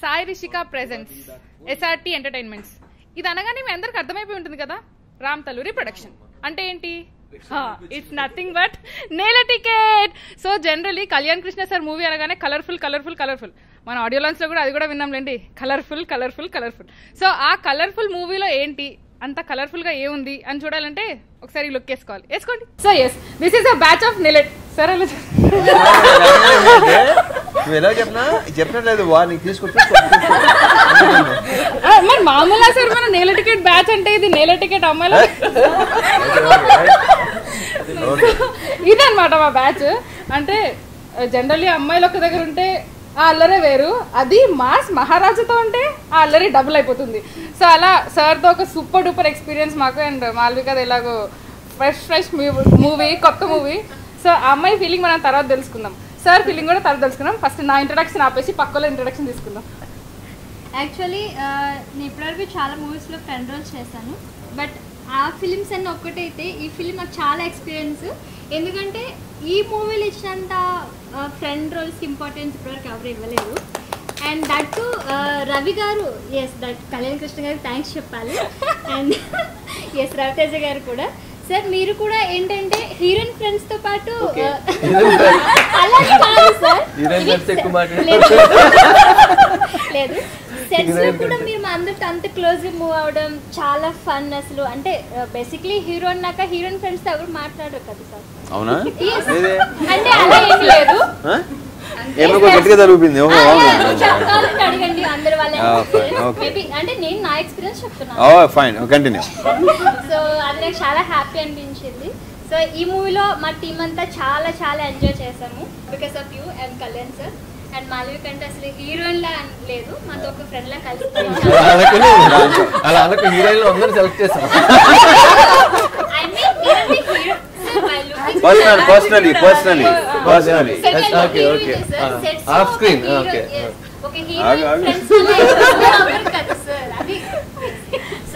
Sairishika presents SRT entertainments. This is Ram Talluri production. Ante enti? It's nothing but Nela Ticket. So generally Kalyan Krishna sir movie anagane colorful. Mana audio launch lo kuda adi kuda vinnam lendi. Colorful. So aa colorful movie lo enti? Anta colorful ga emundi ani chudalante okkari look chesukovali. Eskondi. So yes, this is a batch of Nela sir allo. Vela japna ledhu va ni తీసుకుంటా మరి మామూలా sir మన Nela Ticket batch అంటే ఇది Nela Ticket అమ్మాయిలు ఇదన్నమాట మా batch అంటే జనరల్లీ అమ్మాయిలు ఒక దగ్గర ఉంటే ఆ అల్లరే వేరు అది మాస్ మహారాజాతో ఉంటే ఆ అల్లరే డబుల్ అయిపోతుంది సో అలా సార్తో ఒక సూపర్ డూపర్ ఎక్స్పీరియన్స్ మాకు అండ్ మాల్వికది ఎలాగో ఫ్రెష్ మూవీ కొత్త మూవీ సో ఆ అమ్మాయి ఫీలింగ్ మనం తర్వాత తెలుసుకుందాం సార్ ఫీలింగ్ కూడా తర్వాత తెలుసుకుందాం ఫస్ట్ నా ఇంట్రడక్షన్ ఆపేసి పక్కలో ఇంట్రడక్షన్ తీసుకుందాం యాక్చువల్లీ నేను ఇప్పటివరకు చాలా మూవీస్లో ఫ్రెండ్ రోల్స్ చేశాను బట్ ఆ ఫిలిమ్స్ అన్నీ ఒక్కటైతే ఈ ఫిలిం నాకు చాలా ఎక్స్పీరియన్స్ ఎందుకంటే ఈ మూవీలు ఇచ్చినంత ఫ్రెండ్ రోల్స్కి ఇంపార్టెన్స్ ఇప్పటివరకు ఎవరు ఇవ్వలేదు అండ్ దట్ టు రవి గారు ఎస్ దట్ కళ్యాణ్ కృష్ణ గారికి థ్యాంక్స్ చెప్పాలి అండ్ ఎస్ రవి తేజ గారు కూడా సార్ మీరు కూడా ఏంటంటే హీరోయిన్ ఫ్రెండ్స్తో పాటు అలాగే కాదు సార్ లేదు కూడా మీరు మా అందరితో అంత క్లోజ్గా మూవ్ అవడం చాలా ఫన్ అసలు అంటే బేసిక్లీ హీరో అన్నాక హీరోయిన్ ఫ్రెండ్స్ తో ఎవరు మాట్లాడరు కదా సార్ అవునా అంటే అలా ఏం లేదు అడగండి అందరి వాళ్ళ అంటే నేను నా ఎక్స్పీరియన్స్ చెప్తున్నాను సో అది నాకు చాలా హ్యాపీ అనిపించింది సో ఈ మూవీలో మా టీమ్ అంతా చాలా చాలా ఎంజాయ్ చేసాము because of you and Kalyan sir and Malvika అంటే అసలు హీరోయిన్ లా లేదు మాతో ఒక ఫ్రెండ్ లా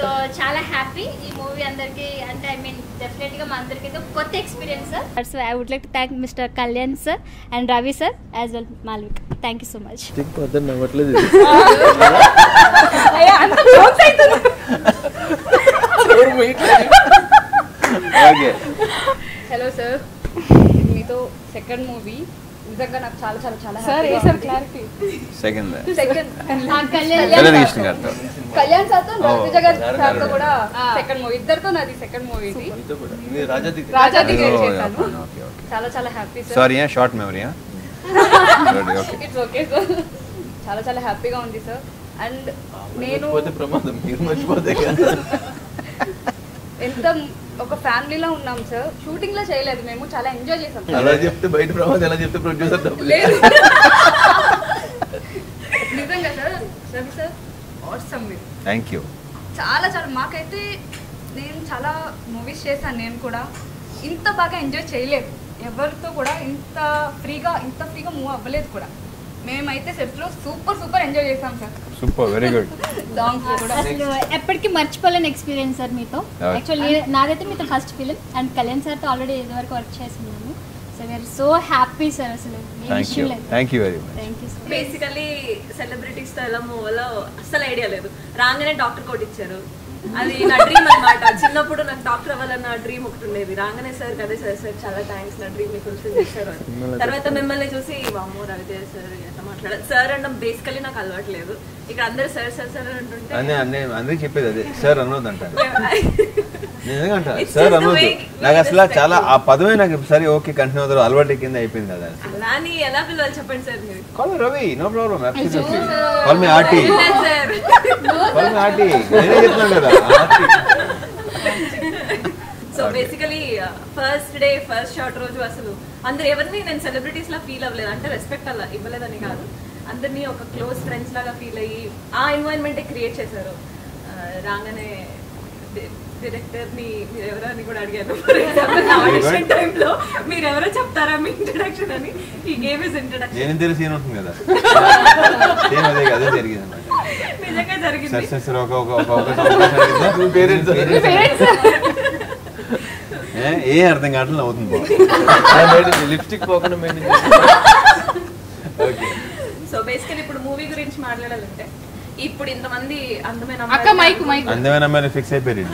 సో చాలా హ్యాపీ ఈ మూవీ అందరికి అంటే ఐ మీన్ డెఫినెట్ గా మా అందరికి కొత్త experience sir so I would like to thank mister Kalyan sir and Ravi sir as well Malvika thank you so much hello sir మీతో సెకండ్ మూవీ నిజంగా నాకు చాలా చాలా చాలా సార్ ఏ sir clarity second Kalyan sir తో రవి తేజ సార్ తో కూడా సెకండ్ మూవీ ఇద్దరితో నాది సెకండ్ మూవీ ఇది రాజా దిగ్గర్ చేశాను చాలా చాలా happy sir sorry yeah short memory ya it's okay sir చాలా చాలా హ్యాపీగా ఉంది సార్ అండ్ నేను పోతే ప్రమాదం మీరు మర్చిపోతే ఎంత ఒక ఫ్యామిలీలో ఉన్నాం సార్ షూటింగ్ లో చేయలేదు మేము చాలా ఎంజాయ్ చేసాం అలా చెప్తే బయట ప్రమాదం ఎలా చెప్తే ప్రొడ్యూసర్ డబ్బులు నిజంగా sir Ravi sir awesome thank you చాలా చాలా మాకైతే నేను చాలా మూవీస్ చేశాను నేను కూడా ఇంత బాగా ఎంజాయ్ చేయలేదు ఎవరితో కూడా ఇంత ఫ్రీగా మూవ్ అవ్వలేదు కూడా మేమైతే సెట్ లో సూపర్ ఎంజాయ్ చేసాం sir super very good songs కూడా అసలు ఎప్పటికీ మర్చిపోలేని ఎక్స్‌పీరియన్స్ సార్ మీతో యాక్చువల్లీ నాదైతే మీతో first film and Kalyan sir తో ఆల్రెడీ ఇదివరకు వర్క్ చేస్తున్నాము so we are so happy sir అసలు thank you very much thank you sir basically celebrities తో ఎలా మూవ్ అలా అసలు ఐడియా లేదు రాంగనే డాక్టర్ కోట్ ఇచ్చారు అది నా డ్రీమ్ అన్నమాట చిన్నప్పుడు నాకు డాక్టర్ అవ్వాలన్న డ్రీమ్ ఒకటి ఉండేది రాంగనే సార్ అదే సార్ చాలా థ్యాంక్స్ నా డ్రీమ్ ఫుల్ఫిల్ చేశారు తర్వాత మిమ్మల్ని చూసి వామ్మో రవి తేజ సార్ ఎంత మాట్లాడారు సార్ అనడం బేసికలీ నాకు అలవాట్లేదు ఇక్కడ అందరు సార్ సార్ సార్ అంటుంటే చెప్పేది అదే సార్ అనొద్దు అంటారు సార్ అనొద్దు నాకు అసలు చాలా ఆ పదమే నాకు సరే ఓకే కంటిన్యూ అవుతారు అలవాటు కింద అయిపోయింది కదా నాని ఎలా పిలవాలి చెప్పండి sir call Ravi no problem call me RT call me RT నేనే చెప్తున్నాను కదా so basically first day first shot రోజు అసలు అందరు ఎవరిని నేను సెలబ్రిటీస్ లా ఫీల్ అవ్వలేదు అంటే రెస్పెక్ట్ అలా ఇవ్వలేదని కాదు అందరినీ ఒక క్లోజ్ ఫ్రెండ్స్ లాగా ఫీల్ అయ్యి ఆ ఎన్వైరన్మెంట్ క్రియేట్ చేశారు రాగానే డైరెక్టర్ ని మీరెవరో అని కూడా అడిగాను ఫర్ ఎగ్జాంపుల్ నా ఆడిషన్ టైమ్ లో మీరెవరో చెప్తారా మీ ఇంట్రడక్షన్ అని ఈ గేమ్ ఇస్ ఇంట్రడక్షన్ సీన్ ఉంటుంది కదా సేమ్ అదే అదే జరిగింది అన్నమాట నిజంగా జరిగింది సార్ ఒక parents So basically, if movie gurinchi maatladalante ఇప్పుడు ఇంతమంది అందమైన అందమైన ఫిక్స్ అయిపోయారు.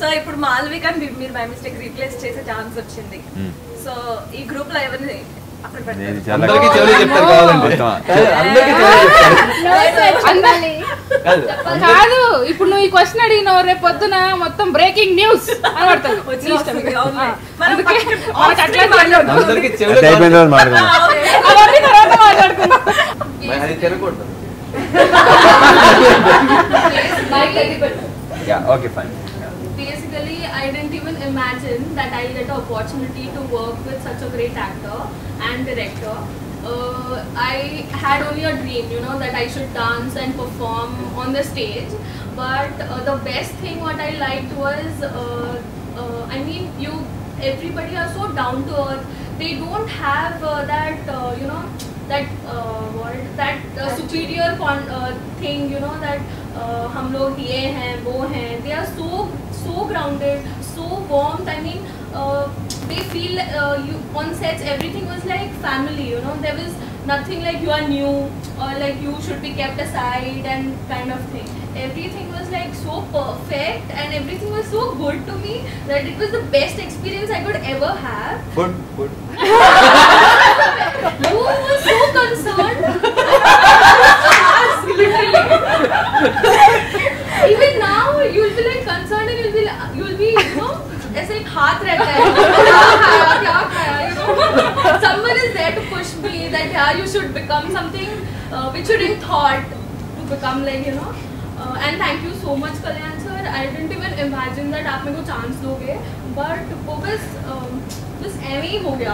సో ఇప్పుడు మాల్విక మీరు బై మిస్టేక్ రీప్లేస్ చేసే ఛాన్స్ వచ్చింది. సో ఈ గ్రూప్ లో ఎవరిని అక్కడ కాదు, ఇప్పుడు నువ్వు ఈ క్వశ్చన్ అడిగినావు, రేపు పొద్దున మొత్తం బ్రేకింగ్ న్యూస్ అని పడుతుంది. Basically, I didn't even imagine that I'll get an opportunity to work with such a great actor and director. I had only a dream, you know, that I should dance and perform on the stage. But the best thing what I liked was, I mean, everybody are so down to earth. They don't have that superior thing, you know, that hum log ye hain, wo hain. They are so grounded, so warm. I mean, they feel on sets everything was like family, you know. There was nothing like you are new or like you should be kept aside and kind of thing. Everything was like so perfect and everything was so good to me that it was the best experience I could ever have. Good. You were so concerned. Even now you'll be like concerned and you'll be you know, it's like haath rehta hai, kya khaya, you know. Someone is there to push me that yeah, you should become something which you didn't thought to become, like, you know. And thank you so much, Kalyan sir. I didn't even imagine that आप मेरे को chance दोगे, but वो बस ऐवे ही हो गया.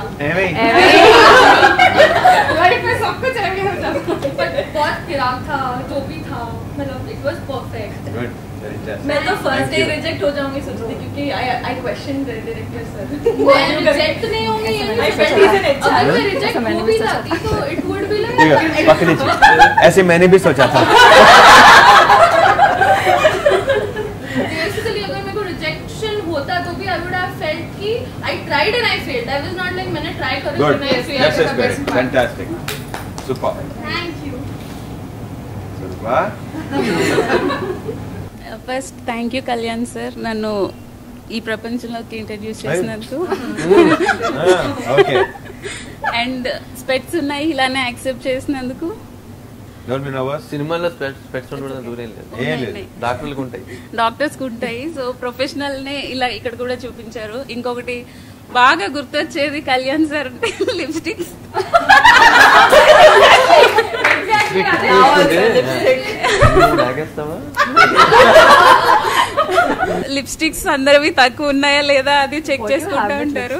Life में सब कुछ ऐवे हो जाता है. But बहुत फिराक था, जो भी था, मतलब it was perfect. Good, very interesting. मैं तो first day reject हो जाऊँगी सोचती, क्योंकि I questioned the director sir. मैं reject नहीं होंगी. अगर मैं reject हो भी जाती तो it would be like. पकड़ी चीज़. ऐसे मैंने भी सोचा था. I tried and I failed. I was not like मैंने try करा तो मैं fail हो गया. Fantastic, super. Thank you. Super. First, thank you, Kalyan sir. नानो ये प्रपंचन लोग के introduce करना तो. Okay. And specs ना ही लाने accept करना तो. Don't be nervous. Cinema la specs undadam dooram ledhu. Doctors kuntayi. Doctors kuntayi. So professional ne ila ikkada kuda chupincharu. Inkokati baga gurtochedi Kalyan sir lipsticks. Exactly. Lagastava. Lipsticks andaravi takku unnaya leda adi check chestunta untaru.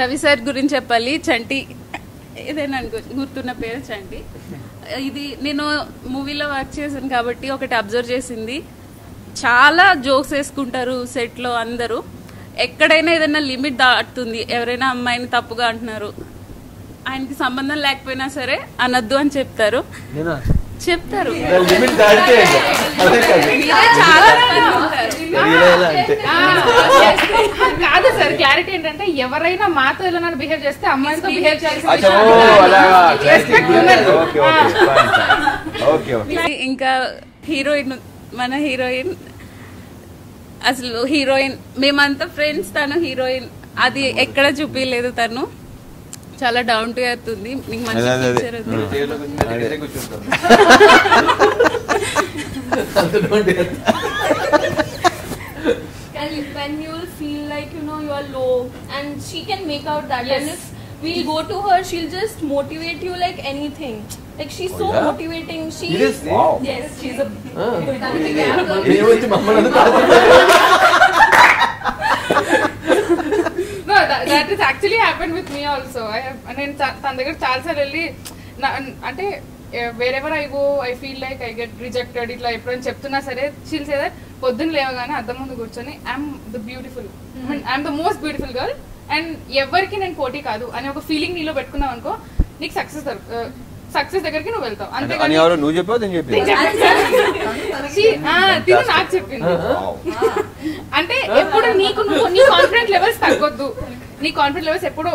Ravi sir gurinchi cheppali chanti. ఇదేనా గుర్తున్న పేరు చండి. ఇది నేను మూవీలో work చేశాను కాబట్టి ఒకటి observe చేసింది, చాలా జోక్స్ వేసుకుంటారు సెట్లో అందరూ. ఎక్కడైనా ఏదైనా లిమిట్ దాటుతుంది, ఎవరైనా అమ్మాయిని తప్పుగా అంటున్నారు, ఆయనకి సంబంధం లేకపోయినా సరే అనద్దు అని చెప్తారు. కాదు సార్, క్లారిటీ ఏంటంటే ఎవరైనా మాతో ఇలా బిహేవ్ చేస్తే అమ్మాయితో బిహేవ్ చేయాలి. ఇంకా హీరోయిన్, మన హీరోయిన్ అసలు హీరోయిన్ మేమంతా ఫ్రెండ్స్, తను హీరోయిన్, అది ఎక్కడ చూపించలేదు. తను చాలా డౌన్ టు ఎర్త్ ఉంది. When you will feel like, you know, you are low, and she can make out that. Yes. And if we'll go to her, she'll just motivate you like anything. Like she's motivating. She is. Wow. Yes, she's a. No, that has actually happened with me also. I have, and then Tandagar Chalsa really, ante. Wherever I go, I feel like I get rejected. It like everyone cheptuna sare, she'll say that poddun levagane addam mundu gurchoni I'm the beautiful, I mean I'm the most beautiful girl and evervariki nen poti kaadu ani oka feeling nilo pettukunnam anko, nik success success దగ్గరికి నువ్వు వెళ్తావు అంతే కదా. అనియారో నువ్వు చెప్పావు నేను చెప్పాను నాకు చెప్పింది. అంటే ఎప్పుడు నీకు నీ కాన్ఫిడెన్స్ లెవెల్స్ తగ్గొద్దు, నీ కాన్ఫిడెన్స్ లెవెల్స్ ఎప్పుడు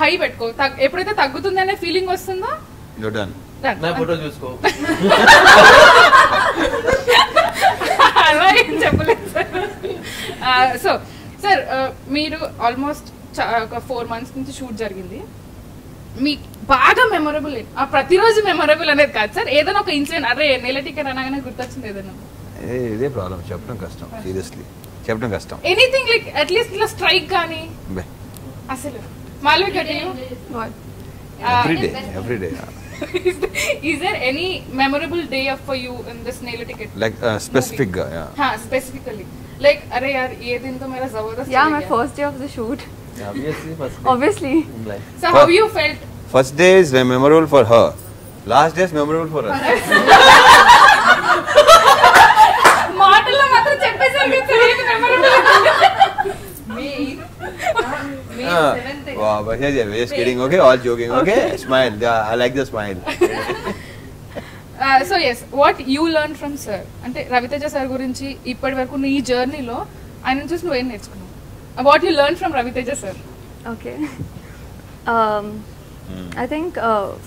హై పెట్టుకో, ఎప్పుడైతే తగ్గుతుంది అనే ఫీలింగ్ వస్తుందో నా ఫోటో చూసుకో అలా ఏం చెప్పలేదు సార్. సో సార్ మీరు ఆల్మోస్ట్ ఒక 4 months నుంచి షూట్ జరిగింది, మీకు బాగా మెమొరబుల్ ఆ ప్రతిరోజు మెమొరబుల్ అనేది కాదు సార్ ఏదైనా ఒక ఇన్సిడెంట్ అరే నెల టికెట్ అనగానే గుర్తొచ్చింది ఏదైనా? ఇదే ప్రాబ్లం చెప్పడం కష్టం, సీరియస్లీ చెప్పడం కష్టం. ఎనీథింగ్ లైక్ అట్లీస్ట్ ఇలా స్ట్రైక్ కానీ అసలు Malvika every day is there any memorable day for you in this Nela Ticket like specific movie? Specifically like arey yaar ye din to mera zabardast my first day of the shoot obviously first day. So how you felt? First day is memorable for her, last day is memorable for us. Maatalo matram cheppesaru teliyadu memorable me me wow, but yeah, we're just kidding, okay? All joking, okay? Smile, yeah, I like the smile. So yes, what you learned from sir? Ante Ravi Teja sir gurinchi ippadi varaku nee journey lo ayana chusi nu em nechukunnam. What you learned from Ravi Teja sir? Okay. I think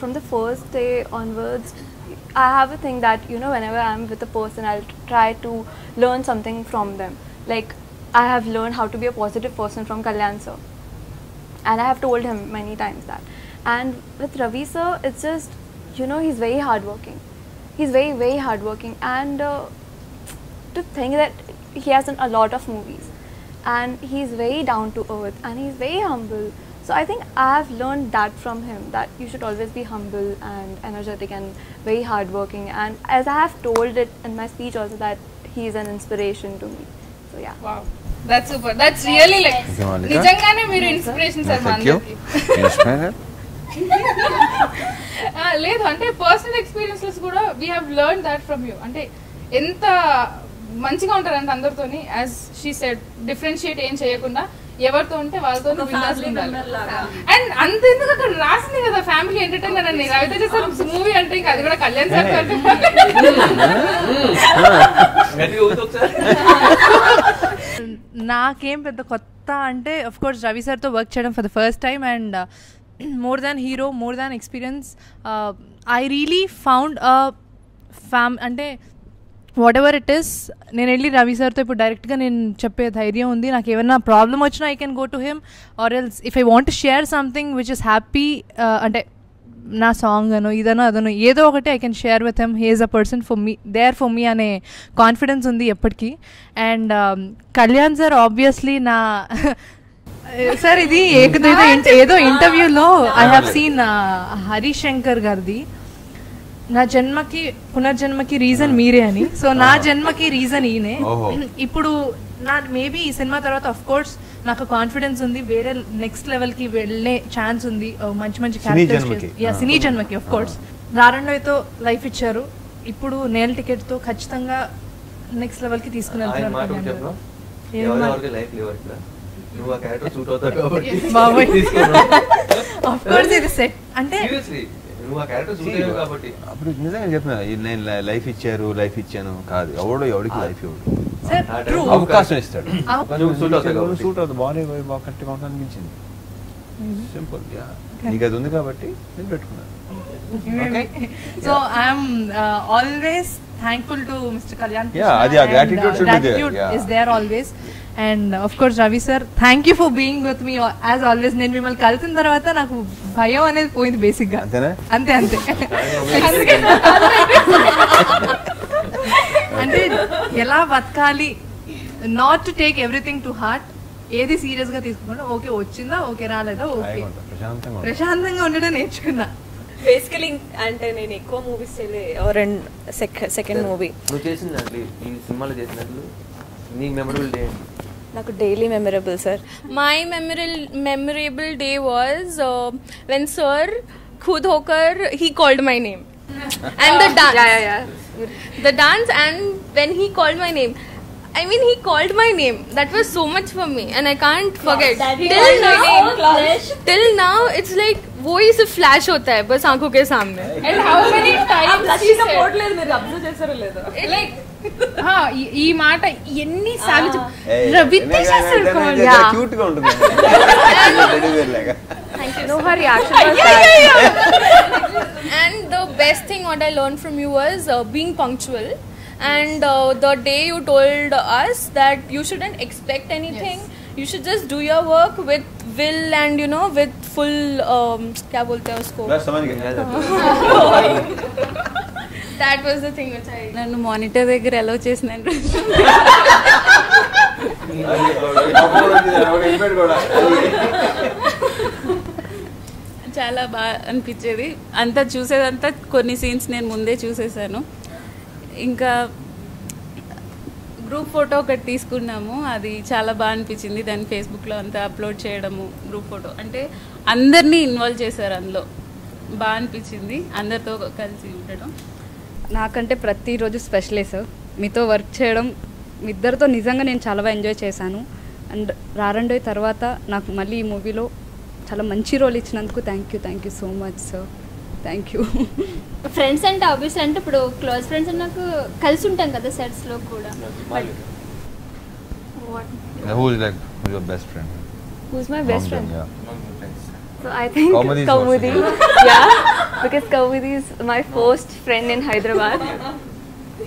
from the first day onwards I have a thing that you know whenever I'm with a person I'll try to learn something from them. Like I have learned how to be a positive person from Kalyan sir. And I have told him many times that. And with Ravi sir, it's just, you know, he's very hardworking. He's very, very hardworking. And to think that he has done a lot of movies. And he's very down to earth. And he's very humble. So I think I have learned that from him. That you should always be humble and energetic and very hardworking. And as I have told it in my speech also that he is an inspiration to me. So yeah. Wow. That's super. That's really like nijangane meer inspiration sir manaki. లేదు అంటే personal experiences కూడా we have learned that from you. అంటే ఎంత మంచిగా ఉంటారంటే అందరితోని as she said differentiate ఏం చేయకుండా ఎవరితో ఉంటే వాళ్ళతోనే బిల్డర్స్ ఉండాలి. అండ్ అంతెందుకు అక్కడ రాసింది కదా ఫ్యామిలీ ఎంటర్టైనర్ అని. రవి తేజ సార్ మూవీ అంటే ఇంకా అది కూడా కళ్యాణ్ సార్ అంటే నాకేం పెద్ద కొత్త అంటే అఫ్ కోర్స్ రవి సార్తో వర్క్ చేయడం for the first time and more than hero more than experience I really found అంటే వాట్ ఎవర్ ఇట్ ఇస్ నేను వెళ్ళి రవి సార్తో ఇప్పుడు డైరెక్ట్గా నేను చెప్పే ధైర్యం ఉంది. నాకు ఏమైనా ప్రాబ్లం వచ్చినా I can go to him or else if I want share something which is happy అంటే నా సాంగ్ అను ఇదనో అదనో ఏదో ఒకటి I can share with him. He is a person for me there for me అనే confidence ఉంది ఎప్పటికీ. అండ్ కళ్యాణ్ సార్ ఆబ్వియస్లీ నా సార్ ఇది ఏదో ఇంటర్వ్యూలో ఐ హ్యావ్ సీన్ హరిశంకర్ గారిది నా జన్మకి పునర్జన్మకి రీజన్ మీరే అని. సో నా జన్మకి రీజన్ ఈయనే. ఇప్పుడు నా మేబీ ఈ సినిమా తర్వాత ఆఫ్ కోర్స్ నాకు కాన్ఫిడెన్స్ ఉంది వేరే నెక్స్ట్ లెవెల్కి వెళ్ళే ఛాన్స్ ఉంది. మంచి మంచి క్యారెక్టర్ సినీ జన్మకి ఆఫ్ కోర్స్ నారాయణతో లైఫ్ ఇచ్చారు. ఇప్పుడు నేల టికెట్తో ఖచ్చితంగా నెక్స్ట్ లెవెల్కి తీసుకుని వెళ్తున్నారు. ఆఫ్ కోర్స్ ఇది సెట్ అంటే అప్పుడు నిజంగా చెప్పిన నేను లైఫ్ ఇచ్చారు లైఫ్ ఇచ్చాను కాదు ఎవడో ఎవరికి లైఫ్ ఇవ్వడు అవకాశం ఇస్తాడు సూట్ అవుతుంది బాగానే బాగా కరెక్ట్గా ఉంటుంది అనిపించింది సింపుల్ నీకు అది ఉంది కాబట్టి నేను పెట్టుకున్నాను. So I'm always thankful to Mr. Kalyan Krishna. Yeah, gratitude should be there. Gratitude is there always. And of course Ravi sir, thank you for being with me as always. Nen mimal kaltin tarvata naaku bhayam anedi poyindi basic ga. Antena? Ante. Ante ela vatkali not to take everything to heart. ఏది serious గా తీసుకోకుండా okay వచ్చిందా okay రాలేదా okay ప్రశాంతంగా ఉండడం నేర్చుకున్నా. Basically అంటే నేను ఎక్కువ మూవీస్ సెకండ్ మూవీ నువ్వు చేసినట్లు ఈ సినిమాలో చేసినట్లు నీకు మెమరబుల్ డే? నాకు daily memorable sir. My memorable day was when sir ఖుద్ హోకర్ he called my name and the dance and when he called my name I mean he called my name. That was so much for me and I can't forget. Till now it's like वो ही सिर्फ flash होता है बस आंखों के सामने. And how many times she said? Ravi Teja sir कौन? Cute कौन है? Thank you. No, her reaction was that. And the best thing what I learned from you was being punctual. And the day you told us that you shouldn't expect anything. Yes. You should just do your work with will and you know with full क्या बोलते हैं उसको? बस समझ गया. That was the thing which I. Nannu monitor देख रहे लो chess Nannu. चाला बार अनपीछे भी अंतर चूसे अंतर कोनी scenes ने मुंदे चूसे सानो इनका గ్రూప్ ఫోటో ఒకటి తీసుకున్నాము అది చాలా బాగా అనిపించింది దాన్ని ఫేస్బుక్లో అంతా అప్లోడ్ చేయడము గ్రూప్ ఫోటో అంటే అందరినీ ఇన్వాల్వ్ చేశారు అందులో బాగా అనిపించింది అందరితో కలిసి ఉండడం నాకంటే ప్రతిరోజు స్పెషలే సార్ మీతో వర్క్ చేయడం మీ ఇద్దరితో నిజంగా నేను చాలా బాగా ఎంజాయ్ చేశాను అండ్ రారండోయ్ తర్వాత నాకు మళ్ళీ ఈ మూవీలో చాలా మంచి రోల్ ఇచ్చినందుకు thank you so much sir thank you friends అంటే ఆబ్వియస్లీ అంటే ఇప్పుడు క్లోజ్ ఫ్రెండ్స్ అంటే నాకు కలిసి ఉంటాం కదా సెట్స్లో కూడా Who is like your best friend? Who's my best friend? So I think Kaumudi. Yeah, because Kaumudi is my first friend in Hyderabad.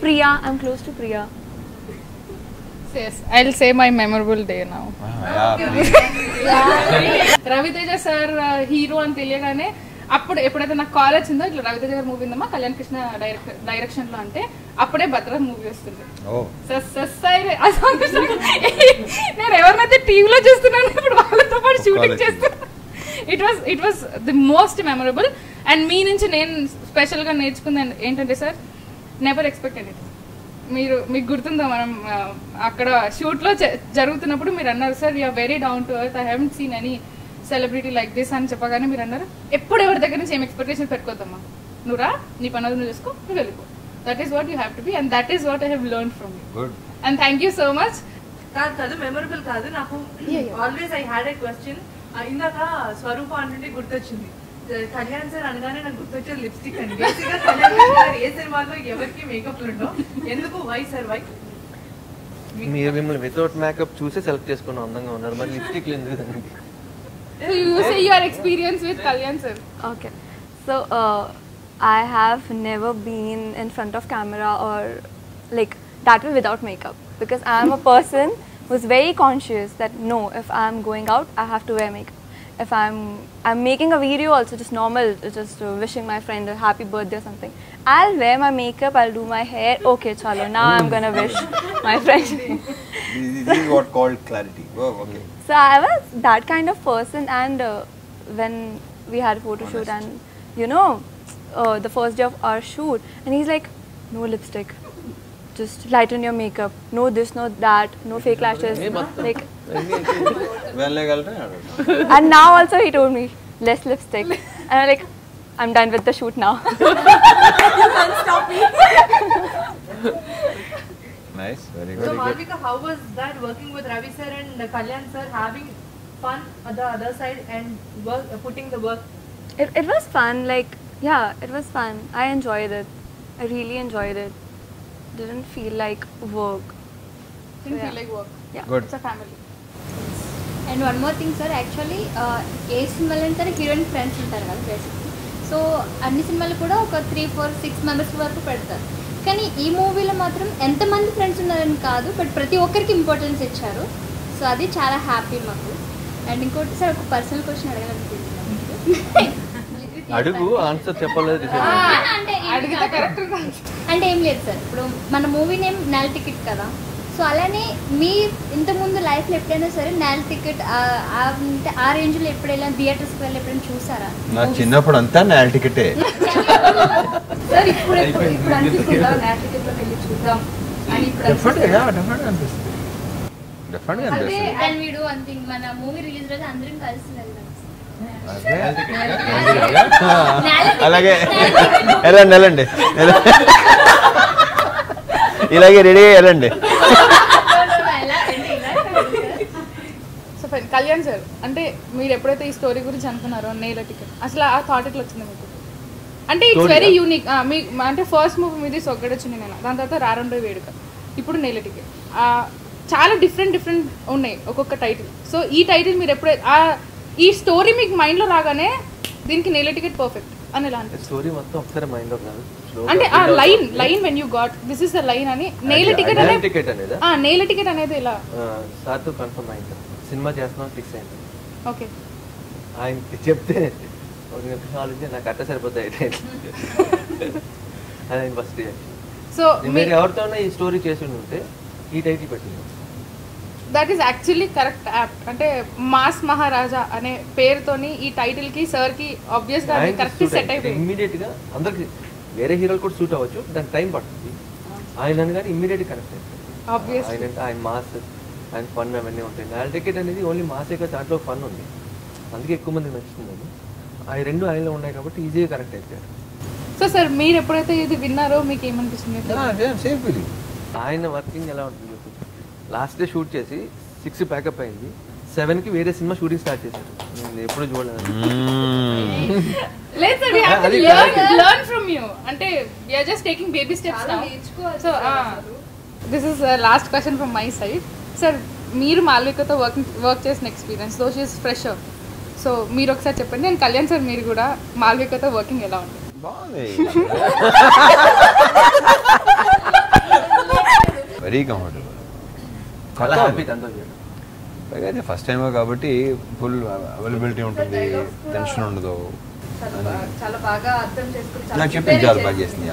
Priya, I'm close to Priya. Yes, I'll say my memorable day now. Ravi Teja sir hero అని తెలియగానే అప్పుడు ఎప్పుడైతే నాకు call వచ్చిందో ఇట్లా రవితేజ గారి movie ఉందమ్మా కళ్యాణ్ కృష్ణ డైరెక్షన్లో అంటే అప్పుడే భద్ర మూవీ వస్తుంది నేను ఎవరినైతే టీవీలో చూస్తున్నాను ఇప్పుడు వాళ్ళతో పాటు షూటింగ్ చేస్తున్నాను it was the most memorable and మీ నుంచి నేను స్పెషల్గా నేర్చుకుందాను ఏంటంటే సార్ నెవర్ ఎక్స్పెక్ట్ ఎనీథింగ్ మీరు మీకు గుర్తుందా మనం అక్కడ షూట్లో జరుగుతున్నప్పుడు మీరు అన్నారు sir you are very down to earth I haven't seen any celebrity like this అని చెప్పగానే మీరు అన్నారు ఎప్పుడు ఎవరి దగ్గర నుంచి ఏం ఎక్స్పెక్టేషన్ పెట్టుకోద్దమ్మా నువ్వు రా నీ పనులు నువ్వు చేసుకో నువ్వు వెళ్ళిపో that is what you have to be and that is what I have learn from you and thank you so much కాదు మెమరబుల్ కాదు నాకు always I had a question ఇందాక స్వరూప అంటే గుర్తొచ్చింది కళ్యాణ్ సార్ అనగానే నాకు గుర్తొచ్చేది లిప్స్టిక్ అండి బేసిక్గా కళ్యాణ్ సార్ ఏ సినిమాలో ఎవరికి మేకప్లు ఉండవు ఎందుకు వై సార్ వై మీరు మిమ్మల్ని వితౌట్ మేకప్ చూసి సెలెక్ట్ చేసుకున్న అందంగా ఉన్నారు మరి లిప్స్టిక్ లేదు కదండి So you say your experience with Kalyan sir. Okay, so I have never been in front of camera or like that way without makeup because I am a person who is very conscious that no, if I am going out, I have to wear makeup. If I'm making a video also just normal, just wishing my friend a happy birthday or something, I'll wear my makeup, I'll do my hair. Okay, chalo. Now I'm gonna wish my friend. This is what called clarity. Oh, okay. So I was that kind of person, and when we had a photo shoot, and you know, the first day of our shoot, and he's like, no lipstick, just lighten your makeup, no this, no that, no fake lashes, like. And now also he told me less lipstick, and I'm like, I'm done with the shoot now. You can't stop me. Nice, very good. So Malvika, how was that working with Ravi sir and Kalyan sir, having fun on the other side and work, putting the work? It was fun, like yeah, it was fun. I enjoyed it. I really enjoyed it. Didn't feel like work. Didn't feel like work. Yeah, good. It's a family. And one more thing, sir. Actually, each film and sir heroine friends ఉంటారు కదా basically. So అన్ని సినిమాలు కూడా ఒక 3, 4, 6 members వరకు పెడతారు. కానీ ఈ మూవీలో మాత్రం ఎంతమంది ఫ్రెండ్స్ ఉన్నారని కాదు బట్ ప్రతి ఒక్కరికి ఇంపార్టెన్స్ ఇచ్చారు సో అది చాలా హ్యాపీ మాకు అండ్ ఇంకోటి సార్ ఒక పర్సనల్ క్వశ్చన్ అడగాలనుకుంటున్నాను అంటే ఏం లేదు సార్ ఇప్పుడు మన మూవీ నేమ్ నెల టికెట్ కదా సో అలానే మీ ఇంతకుముందు లైఫ్లో ఎప్పుడైనా సరే నెల టికెట్ ఆ రేంజ్లో ఎప్పుడైనా థియేటర్స్కి వెళ్ళి ఎప్పుడైనా చూసారా నా చిన్నప్పుడు అంతా నెల టికెటే సార్ ఇప్పుడు ఇప్పుడు అనిపిస్తుందా నెల టికెట్లో వెళ్ళి చూద్దాం అని ఇప్పుడు అదే అండ్ వీడు అంతే మన మూవీ రిలీజ్ రోజు అందరం కలిసి వెళ్దాం అలాగే ఎలా నెలండి ఇలాగే రెడీ అయ్యాలండి Kalyan sir, ante meer eppudaithe ee story gurinchi anukunnaro Nela Ticket. Asla aa thought etla vachindi meeku. Ante it's very unique. Me ante first movie meedi sogade chindi nena. Dani tarvata Raronde Veduka. Ippudu Nela Ticket. Chaala different unnayi okokka title. So ee title meer eppudu aa ee story meeku mind lo raagane deeniki Nela Ticket perfect. The story is mind and a line when you got this is the line ani Nela Ticket Nela Ticket anedi ila saatu confirm ayindi cinema chestunna fix ayindi okay I chepte oru college na katta saripotha ayindi adani first year so mere evartho na ee story chesundunte ee title pettinu that is actually correct apt ante mass maharaja ane per toni ee title ki sir ki obvious ga correct set ayindi immediate ga andarki వేరే హీరోలు కూడా shoot అవ్వచ్చు దానికి time పడుతుంది ఆయన కానీ immediate connect అవుతుంది ఆయన మాస్ ఆయన ఫన్ అవన్నీ ఉంటాయి Nela Ticket అనేది ఓన్లీ మాసే కదా దాంట్లో ఫన్ ఉంది అందుకే ఎక్కువ మంది నచ్చుతుంది ఆ రెండు ఆయనలో ఉన్నాయి కాబట్టి ఈజీగా కనెక్ట్ అవుతారు సో సార్ మీరు ఎప్పుడైతే ఇది విన్నారో మీకు ఏమనిపిస్తుంది ఆయన వర్కింగ్ ఎలా ఉంటుంది లాస్ట్ డే షూట్ చేసి 6 ప్యాకప్ అయింది 7 కి వేరే సినిమా షూటింగ్ స్టార్ట్ చేశారు నేను ఎప్పుడు చూడలేదు Let's we have to learn from you ante we are just taking baby steps now so this is the last question from my side sir meer Malvika tho work chesina experience so she is fresher so meer okka cheppandi and Kalyan sir meer kuda Malvika tho working ela undi baane very comfortable kala happy tando chedu bagaje first time kabatti full availability untundi tension undado చాలా బాగా అర్థం చేసుకుని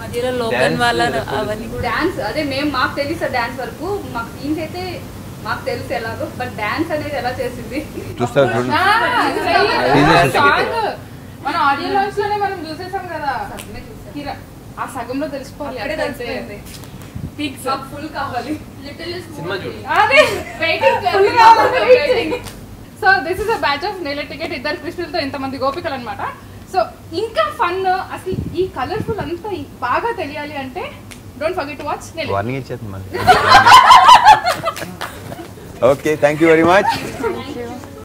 మధ్యలో local వాళ్ళ అవన్నీ dance అదే మేము మాకు తెలుసు డాన్స్ వరకు మాకు సీన్స్ అయితే మాకు తెలుసు ఎలాగో బట్ డాన్స్ అనేది ఎలా చేసింది మన ఆడియో లాంచ్ లోనే మనం చూసేసాం కదా ఆ సగంలో తెలిసిపోయింది ఫుల్ కావాలి so this is a batch of Nela Ticket ఇద్దరు కృష్ణులతో ఇంతమంది గోపికలు అనమాట సో ఇంకా ఫన్ అసలు ఈ కలర్ఫుల్ అంతా బాగా తెలియాలి అంటే don't forget to watch Nela Ticket okay thank you very much